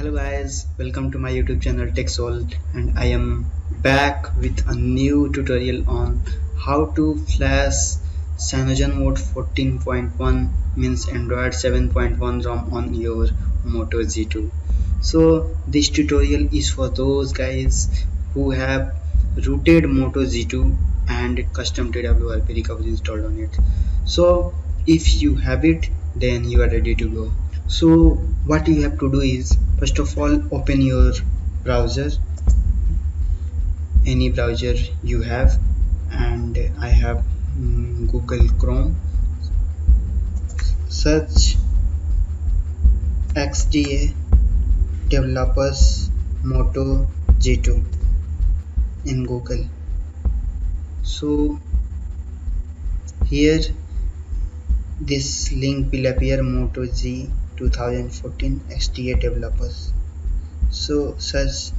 Hello guys, welcome to my YouTube channel TechSoul, and I am back with a new tutorial on how to flash CyanogenMod 14.1 means Android 7.1 ROM on your Moto G2. So this tutorial is for those guys who have rooted Moto G2 and custom TWRP recovery installed on it. So if you have it, then you are ready to go. So what you have to do is, first of all, open your browser, any browser you have, and I have Google Chrome. Search XDA Developers Moto G2 in Google. So here this link will appear, Moto G 2014 XDA Developers. So search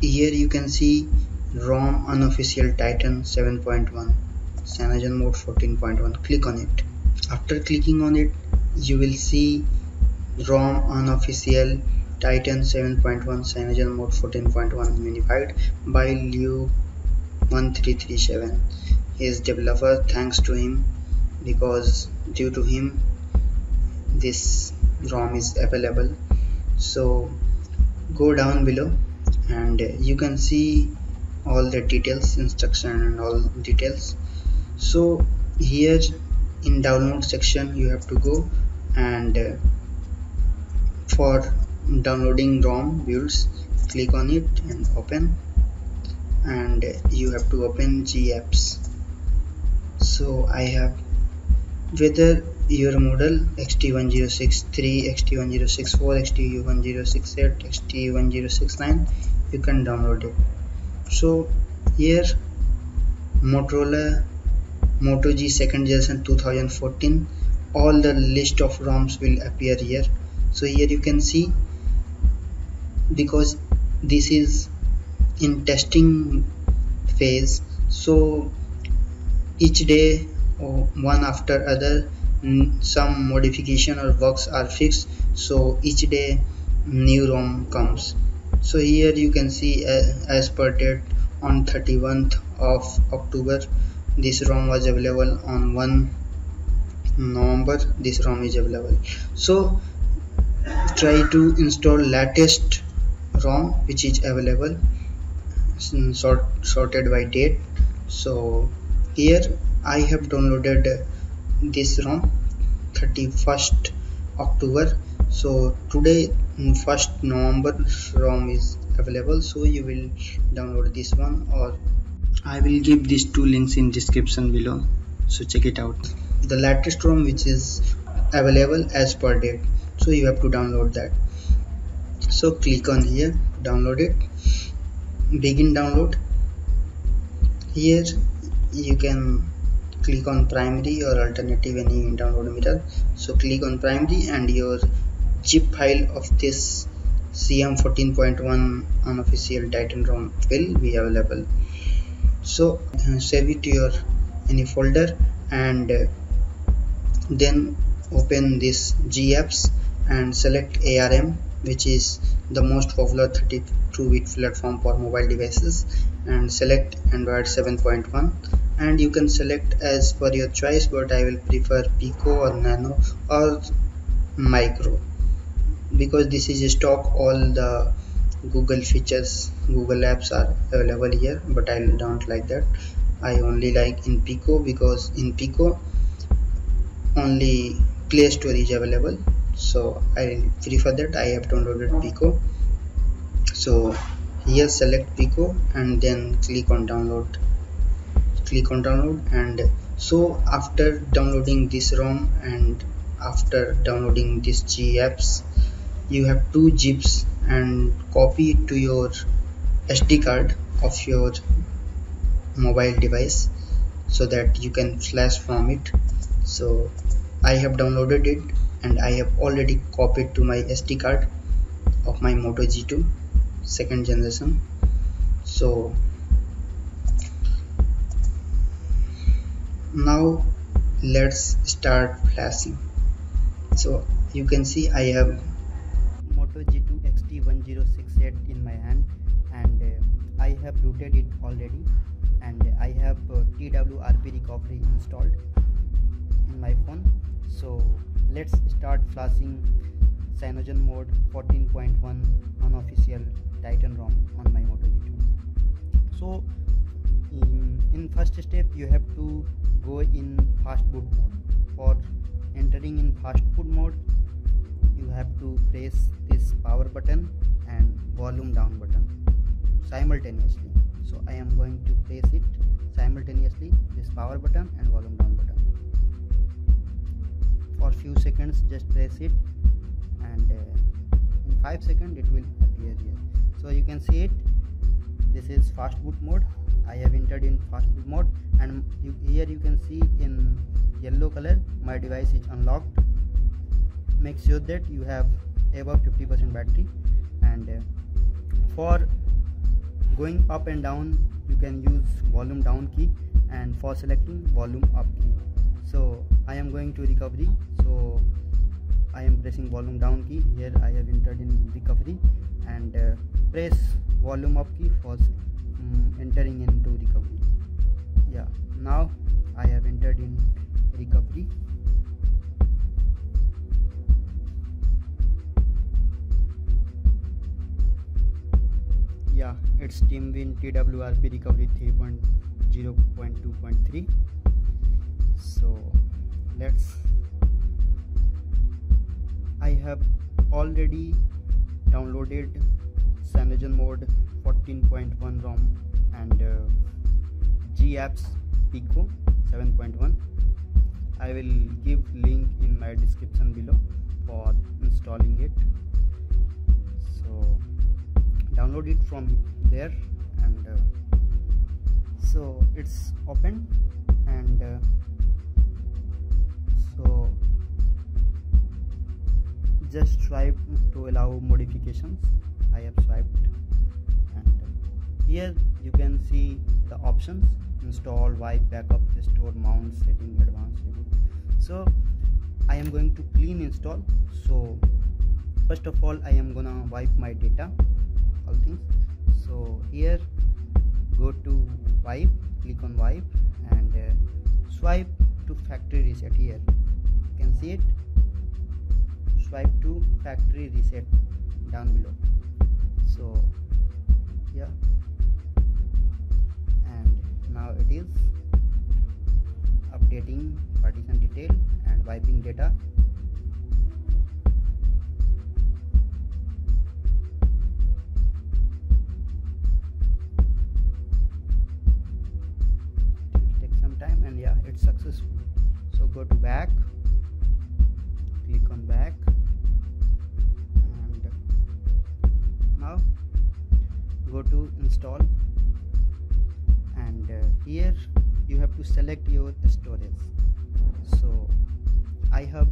here, you can see ROM unofficial Titan 7.1 CyanogenMod 14.1. click on it. After clicking on it, you will see ROM unofficial Titan 7.1 CyanogenMod 14.1 unified by Liu 1337, his developer. Thanks to him, because due to him this ROM is available. So go down below and you can see all the details, instruction and all details. So here in download section you have to go, and for downloading ROM builds, click on it and open, and you have to open GApps. So I have, whether your model XT1063, XT1064, XTU1068, XTU1069, you can download it. So here Motorola Moto G 2nd generation 2014, all the list of ROMs will appear here. So here you can see, because this is in testing phase, so each day or one after other some modification or bugs are fixed, so each day new ROM comes. So here you can see, as per date on 31st of October this ROM was available, on 1 November this ROM is available. So try to install latest ROM which is available, sorted by date. So here I have downloaded this ROM 31st October, so today 1st November ROM is available, so you will download this one, or I will give these two links in description below, so check it out, the latest ROM which is available as per date, so you have to download that. So click on here to download it, begin download. Here you can click on primary or alternative, any download method. So click on primary, and your zip file of this CM 14.1 unofficial Titan ROM will be available. So save it to your any folder, and then open this GApps and select ARM, which is the most popular 32-bit platform for mobile devices, and select Android 7.1, and you can select as per your choice, but I will prefer Pico or Nano or Micro, because this is stock, all the Google features, Google apps are available here, but I don't like that. I only like in Pico, because in Pico only Play Store is available, so I prefer that. I have downloaded Pico, so here select Pico and then click on download. Click on download, and so after downloading this ROM and after downloading this GApps, you have two zips, and copy it to your SD card of your mobile device so that you can flash from it. So I have downloaded it, and I have already copied to my SD card of my Moto G2 2nd generation. So now let's start flashing. So you can see I have Moto G2 XT1068 in my hand, and I have rooted it already, and I have TWRP recovery installed in my phone. So let's start flashing CyanogenMod 14.1 unofficial Titan ROM on my Moto G 2014. So in first step you have to go in fastboot mode. For entering in fastboot mode, you have to press this power button and volume down button simultaneously. So I am going to press it simultaneously, this power button and volume down button. For few seconds just press it, and in 5 seconds it will appear here. So you can see it, this is fastboot mode. I have entered in fastboot mode, and here you can see in yellow color my device is unlocked. Make sure that you have above 50% battery. And for going up and down you can use volume down key, and for selecting volume up key. So I am going to recovery, so I am pressing volume down key. Here I have entered in recovery, and press volume up key for entering into recovery. Yeah, now I have entered in recovery. Yeah, it's Team Win TWRP recovery 3.0.2.3. So let's, I have already downloaded CyanogenMod 14.1 ROM and GApps Pico 7.1. I will give link in my description below for installing it. So download it from there, and so it's open, and so just swipe to allow modifications. I have swiped, and here you can see the options: install, wipe, backup, restore, mount, setting, advanced reboot. So I am going to clean install. So first of all I am gonna wipe my data, all things. So here go to wipe, click on wipe, and swipe to factory reset. Here you can see it, swipe to factory reset down below. So yeah, and now it is updating partition detail and wiping data. It will take some time, and yeah, it's successful. So go to back, click on back, and now go to install, and here you have to select your storage. So I have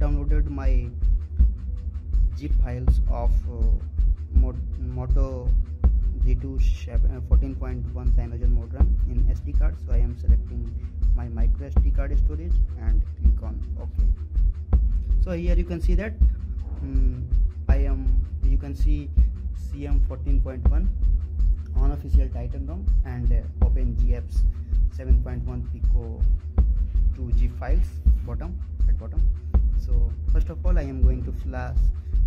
downloaded my zip files of Moto G 14.1 CyanogenMod RAM in SD card. So I am selecting my micro SD card storage and click on OK. So here you can see that you can see CM 14.1 unofficial Titan ROM and OpenGApps 7.1 Pico 2G files at bottom. So first of all I am going to flash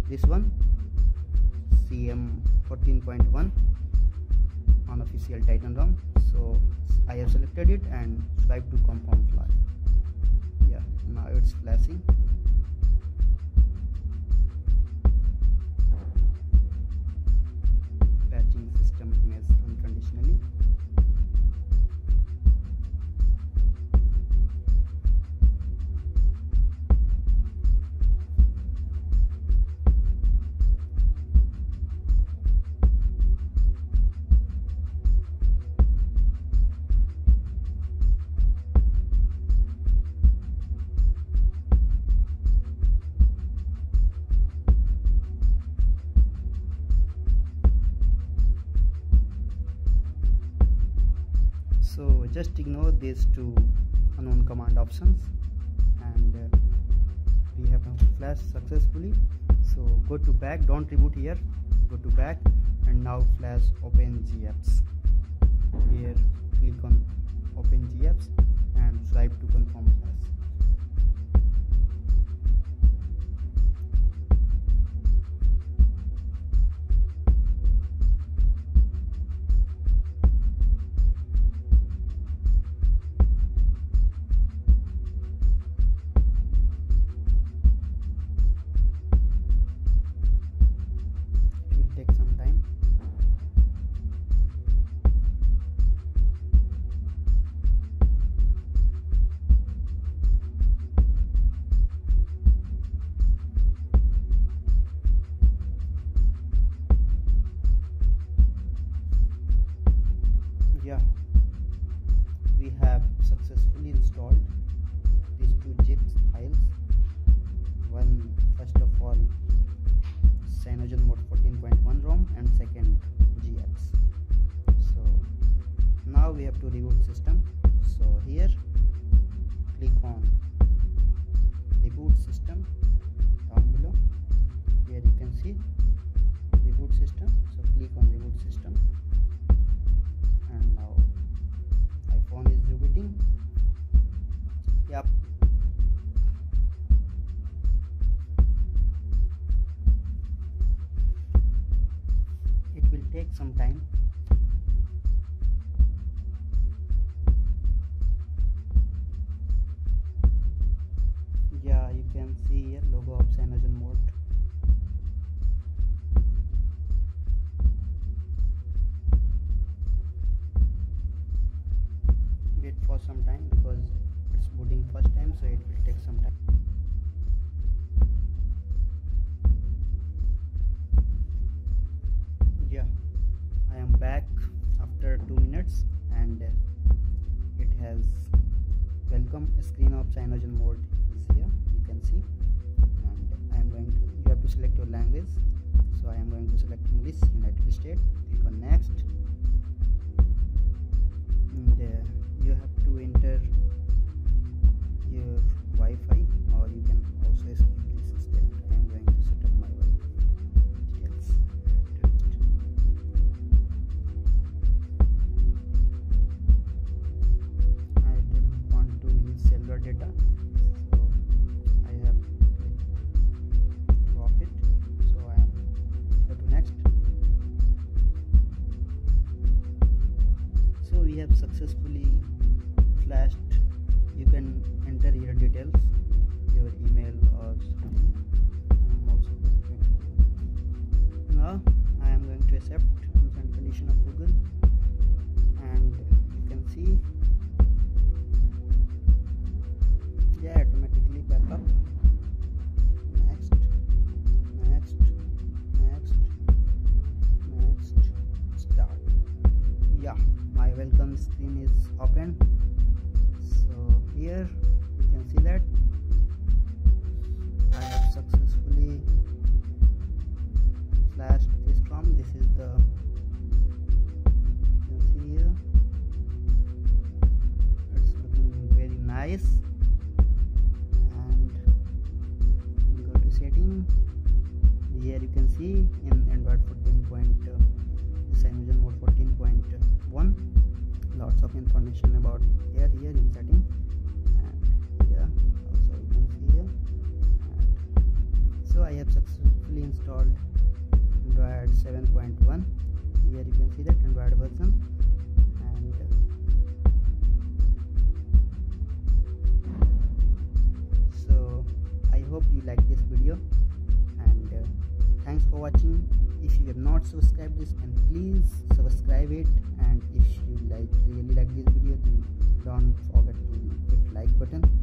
this one, CM 14.1 unofficial Titan ROM. So I have selected it and swipe to confirm flash. Yeah, now it's flashing. System image unconditionally. So just ignore these two unknown command options, and we have flashed successfully. So go to back, don't reboot here, go to back, and now flash OpenGApps. Here click on OpenGApps and swipe to confirm flash. CyanogenMod is here, you can see, and I am going to, you have to select your language, so I am going to select English, United States, click on next, and you have to enter your Wi-Fi, or you can also skip this step. I am going to set up my Wi-Fi details. Data, so I have to off it, so I am go to next. So we have successfully flashed. You can enter your details, your email or something. I'm also going to now I am going to accept terms and condition of Google, and you can see. Yeah, automatically back up. Next, next, next, next, start. Yeah, my welcome screen is open. So here you can see that I have successfully flashed this ROM. This is the, you can see here. It's looking very nice. Here you can see in Android 14. CyanogenMod 14.1, lots of information about here in setting, and yeah, also you can see here. And so I have successfully installed Android 7.1. Here you can see that Android version, and so I hope you like this video. Thanks for watching. If you have not subscribed this, and please subscribe it, and if you really like this video, then don't forget to hit like button.